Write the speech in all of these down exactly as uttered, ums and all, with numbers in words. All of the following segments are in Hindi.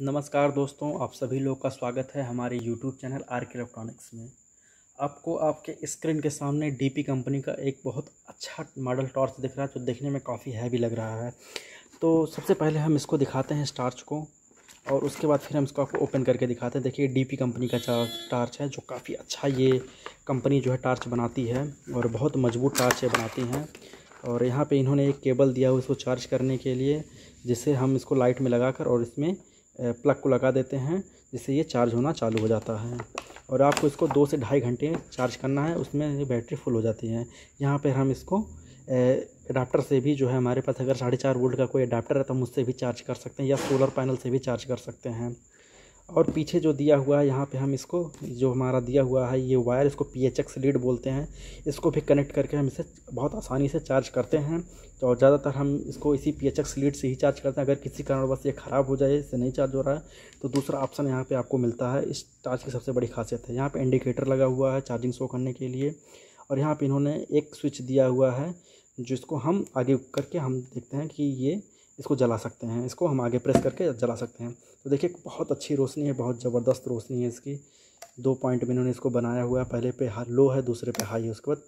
नमस्कार दोस्तों, आप सभी लोग का स्वागत है हमारे YouTube चैनल आर्के इलेक्ट्रॉनिक्स में। आपको आपके स्क्रीन के सामने डीपी कंपनी का एक बहुत अच्छा मॉडल टॉर्च दिख रहा है जो देखने में काफ़ी हैवी लग रहा है। तो सबसे पहले हम इसको दिखाते हैं इस टॉर्च को, और उसके बाद फिर हम इसको आपको ओपन करके दिखाते हैं। देखिए, डीपी कंपनी का टॉर्च है जो काफ़ी अच्छा ये कंपनी जो है टॉर्च बनाती है और बहुत मजबूत टॉर्च बनाती हैं। और यहाँ पर इन्होंने एक केबल दिया हुआ इसको चार्ज करने के लिए, जिससे हम इसको लाइट में लगा कर और इसमें प्लग को लगा देते हैं, जिससे ये चार्ज होना चालू हो जाता है। और आपको इसको दो से ढाई घंटे चार्ज करना है, उसमें ये बैटरी फुल हो जाती है। यहाँ पर हम इसको अडाप्टर से भी जो है, हमारे पास अगर साढ़े चार वोल्ट का कोई अडाप्टर है तो हम उससे भी चार्ज कर सकते हैं, या सोलर पैनल से भी चार्ज कर सकते हैं। और पीछे जो दिया हुआ है, यहाँ पे हम इसको जो हमारा दिया हुआ है ये वायर, इसको पी एच एक्स लीड बोलते हैं, इसको भी कनेक्ट करके हम इसे बहुत आसानी से चार्ज करते हैं। तो ज़्यादातर हम इसको इसी पी एच एक्स लीड से ही चार्ज करते हैं। अगर किसी कारणवश ये ख़राब हो जाए, इससे नहीं चार्ज हो रहा है, तो दूसरा ऑप्शन यहाँ पे आपको मिलता है। इस चार्ज की सबसे बड़ी खासियत है, यहाँ पर इंडिकेटर लगा हुआ है चार्जिंग शो करने के लिए। और यहाँ पर इन्होंने एक स्विच दिया हुआ है जिसको हम आगे करके हम देखते हैं कि ये इसको जला सकते हैं, इसको हम आगे प्रेस करके जला सकते हैं। तो देखिए, बहुत अच्छी रोशनी है, बहुत ज़बरदस्त रोशनी है इसकी। दो पॉइंट में इन्होंने इसको बनाया हुआ है, पहले पे लो है, दूसरे पे हाई है, उसके बाद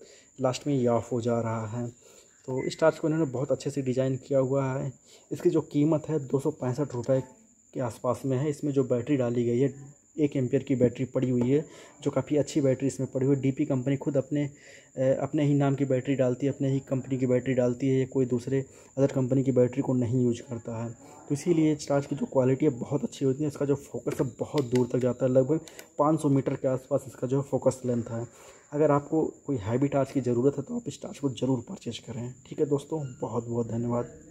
लास्ट में ये ऑफ हो जा रहा है। तो इस टॉर्च को इन्होंने बहुत अच्छे से डिज़ाइन किया हुआ है। इसकी जो कीमत है दो सौ पैंसठ रुपये के आसपास में है। इसमें जो बैटरी डाली गई है, एक एम्पियर की बैटरी पड़ी हुई है, जो काफ़ी अच्छी बैटरी इसमें पड़ी हुई है। डीपी कंपनी खुद अपने अपने ही नाम की बैटरी डालती है, अपने ही कंपनी की बैटरी डालती है, ये कोई दूसरे अदर कंपनी की बैटरी को नहीं यूज करता है। तो इसीलिए चार्ज की जो क्वालिटी है बहुत अच्छी होती है। इसका जो फोकस है बहुत दूर तक जाता है, लगभग पाँच सौ मीटर के आसपास इसका जो फोकस लेंथ है। अगर आपको कोई हैवी चार्ज की ज़रूरत है तो आप इस चार्ज को ज़रूर परचेज करें। ठीक है दोस्तों, बहुत बहुत धन्यवाद।